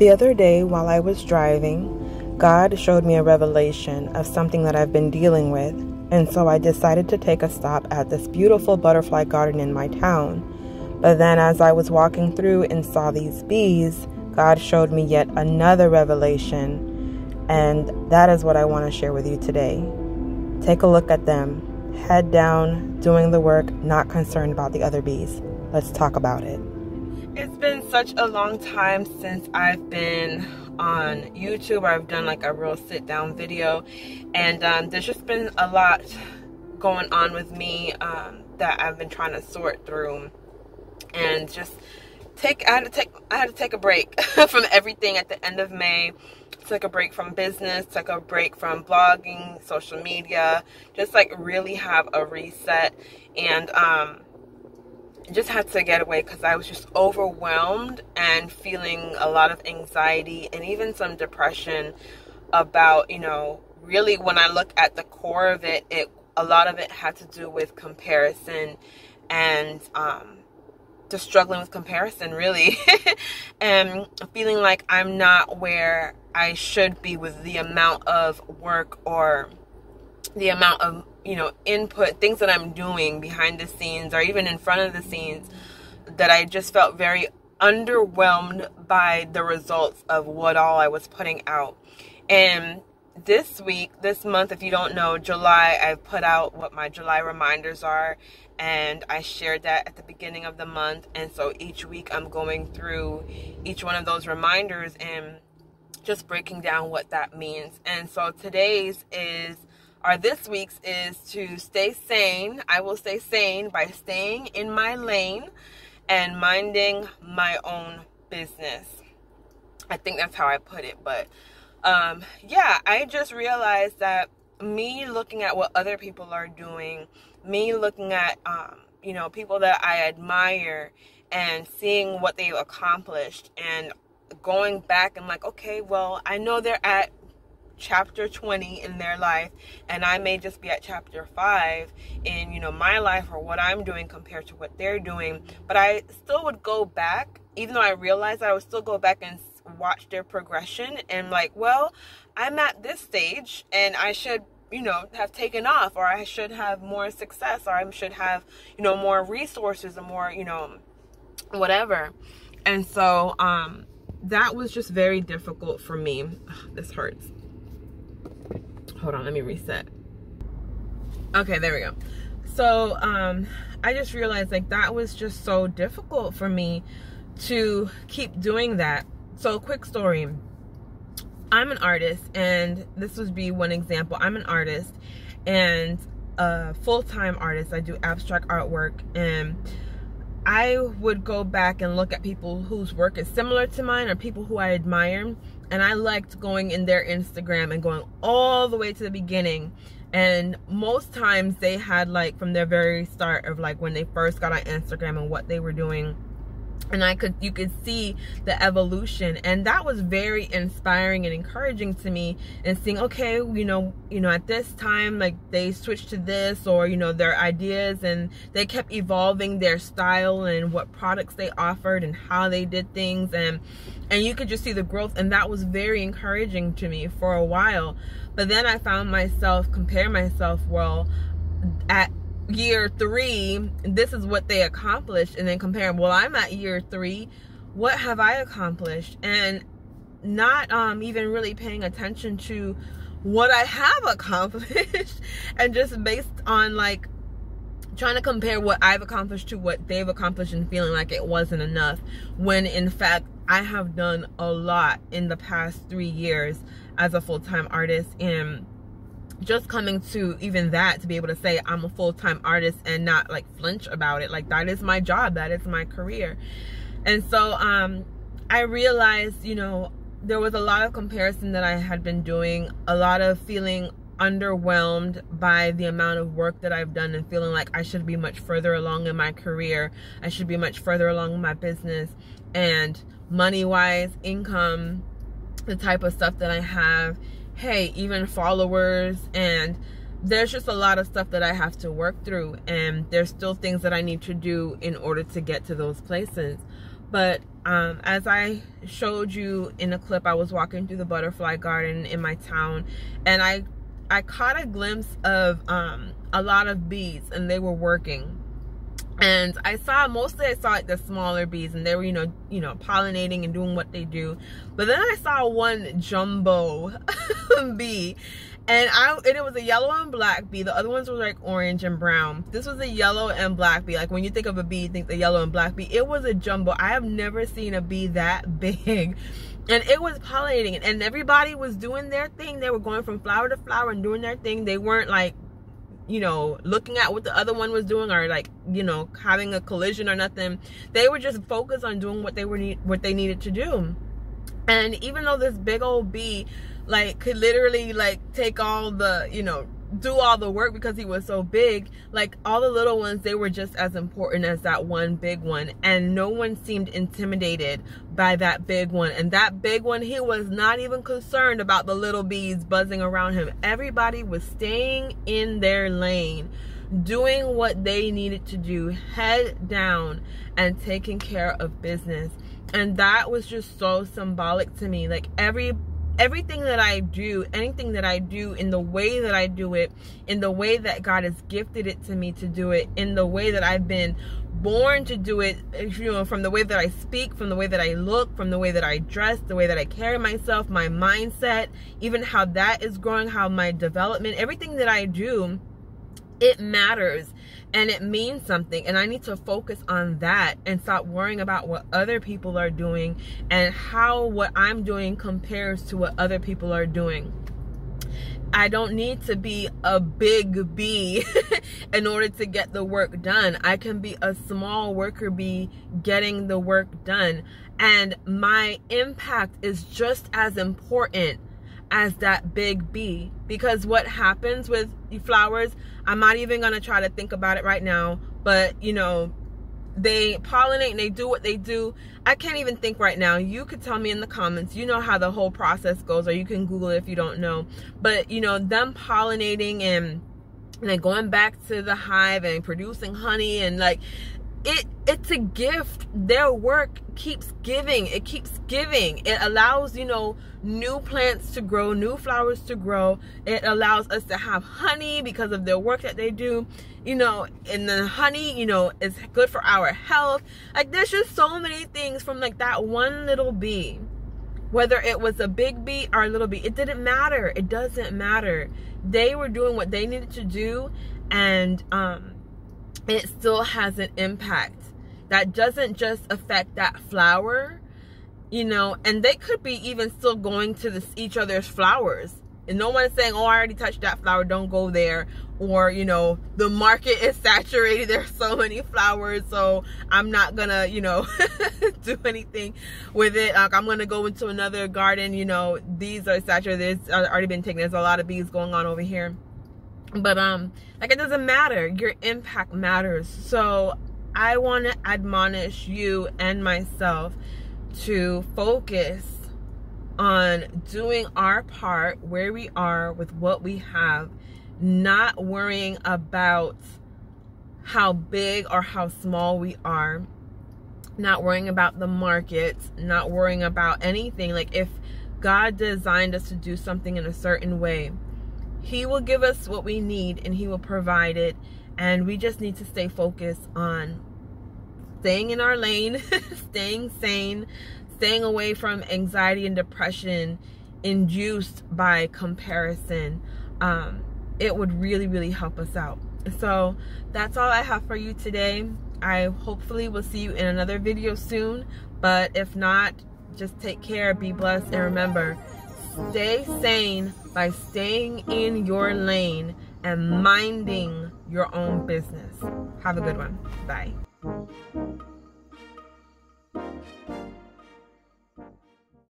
The other day, while I was driving, God showed me a revelation of something that I've been dealing with, and so I decided to take a stop at this beautiful butterfly garden in my town. But then as I was walking through and saw these bees, God showed me yet another revelation, and that is what I want to share with you today. Take a look at them. Head down, doing the work, not concerned about the other bees. Let's talk about it. It's been such a long time since I've been on YouTube. I've done like a real sit down video, and there's just been a lot going on with me that I've been trying to sort through, and just I had to take a break from everything at the end of May. Took a break from business, took a break from blogging, social media, just like really have a reset, and just had to get away because I was just overwhelmed and feeling a lot of anxiety and even some depression about, you know, really when I look at the core of it, a lot of it had to do with comparison and just struggling with comparison really and feeling like I'm not where I should be with the amount of work or the amount of, you know, input, things that I'm doing behind the scenes or even in front of the scenes, that I just felt very underwhelmed by the results of what all I was putting out. And this month, if you don't know, July, I've put out what my July reminders are, and I shared that at the beginning of the month. And so each week I'm going through each one of those reminders and just breaking down what that means. And so this week's is to stay sane. I will stay sane by staying in my lane and minding my own business. I think that's how I put it. But yeah, I just realized that me looking at what other people are doing, me looking at, you know, people that I admire and seeing what they've accomplished, and going back and like, okay, well, I know they're at chapter 20 in their life, and I may just be at chapter 5 in, you know, my life or what I'm doing compared to what they're doing. But I still would go back, even though I realized that I would still go back and watch their progression and like, well, I'm at this stage and I should, you know, have taken off, or I should have more success, or I should have, you know, more resources and more, you know, whatever. And so, that was just very difficult for me. Ugh, this hurts. Hold on, let me reset. Okay, there we go. So I just realized like that was just so difficult for me to keep doing that. So quick story, I'm an artist, and this would be one example. I'm an artist, and a full-time artist. I do abstract artwork, and I would go back and look at people whose work is similar to mine or people who I admire, and I liked going in their Instagram and going all the way to the beginning. And most times they had like from their very start of like when they first got on Instagram and what they were doing, and you could see the evolution, and that was very inspiring and encouraging to me. And seeing, okay, you know, at this time, like they switched to this, or you know, their ideas, and they kept evolving their style and what products they offered and how they did things, and you could just see the growth, and that was very encouraging to me for a while. But then I found myself comparing myself, well, at year 3, this is what they accomplished, and then compare, well, I'm at year 3, what have I accomplished? And not even really paying attention to what I have accomplished and just based on like trying to compare what I've accomplished to what they've accomplished and feeling like it wasn't enough, when in fact I have done a lot in the past 3 years as a full-time artist. And just coming to even that, to be able to say I'm a full-time artist and not like flinch about it, like that is my job, that is my career. And so I realized, you know, there was a lot of comparison that I had been doing, a lot of feeling underwhelmed by the amount of work that I've done and feeling like I should be much further along in my career, I should be much further along in my business and money-wise, income, the type of stuff that I have, hey, even followers. And there's just a lot of stuff that I have to work through, and there's still things that I need to do in order to get to those places. But as I showed you in the clip, I was walking through the butterfly garden in my town, and I caught a glimpse of a lot of bees, and they were working. And I saw like the smaller bees, and they were you know pollinating and doing what they do. But then I saw one jumbo bee, and it was a yellow and black bee. The other ones were like orange and brown. This was a yellow and black bee. Like when you think of a bee, you think the yellow and black bee. It was a jumbo. I have never seen a bee that big. And it was pollinating, and everybody was doing their thing. They were going from flower to flower and doing their thing. They weren't like, you know, looking at what the other one was doing, or like, you know, having a collision or nothing. They were just focused on doing what they were needed to do. And even though this big old bee like could literally like take all the, you know, do all the work because he was so big, like all the little ones, they were just as important as that one big one. And no one seemed intimidated by that big one. And that big one, he was not even concerned about the little bees buzzing around him. Everybody was staying in their lane, doing what they needed to do, head down and taking care of business. And that was just so symbolic to me. Like everything that I do, anything that I do, in the way that I do it, in the way that God has gifted it to me to do it, in the way that I've been born to do it, you know, from the way that I speak, from the way that I look, from the way that I dress, the way that I carry myself, my mindset, even how that is growing, how my development, everything that I do, it matters and it means something. And I need to focus on that and stop worrying about what other people are doing and how what I'm doing compares to what other people are doing. I don't need to be a big bee in order to get the work done. I can be a small worker bee getting the work done. And my impact is just as important as that big bee. Because what happens with flowers, I'm not even going to try to think about it right now, but you know, they pollinate and they do what they do. I can't even think right now. You could tell me in the comments, you know, how the whole process goes, or you can Google it if you don't know. But you know, them pollinating and then going back to the hive and producing honey, and like it's a gift. Their work keeps giving. It keeps giving. It allows, you know, new plants to grow, new flowers to grow. It allows us to have honey because of their work that they do, you know, and the honey, you know, is good for our health. Like there's just so many things from like that one little bee. Whether it was a big bee or a little bee, it didn't matter. It doesn't matter. They were doing what they needed to do, and it still has an impact that doesn't just affect that flower, you know. And they could be even still going to each other's flowers, and no one is saying, oh, I already touched that flower, don't go there, or you know, the market is saturated, there's so many flowers, so I'm not gonna, you know, do anything with it. Like, I'm gonna go into another garden, you know, these are saturated, these are already been taken, there's a lot of bees going on over here. But like, it doesn't matter. Your impact matters. So I want to admonish you and myself to focus on doing our part where we are with what we have, not worrying about how big or how small we are, not worrying about the market, not worrying about anything. Like if God designed us to do something in a certain way, He will give us what we need and He will provide it. And we just need to stay focused on staying in our lane, staying sane, staying away from anxiety and depression induced by comparison. It would really, really help us out. So that's all I have for you today. I hopefully will see you in another video soon. But if not, just take care, be blessed, and remember, stay sane by staying in your lane and minding your own business. Have a good one. Bye.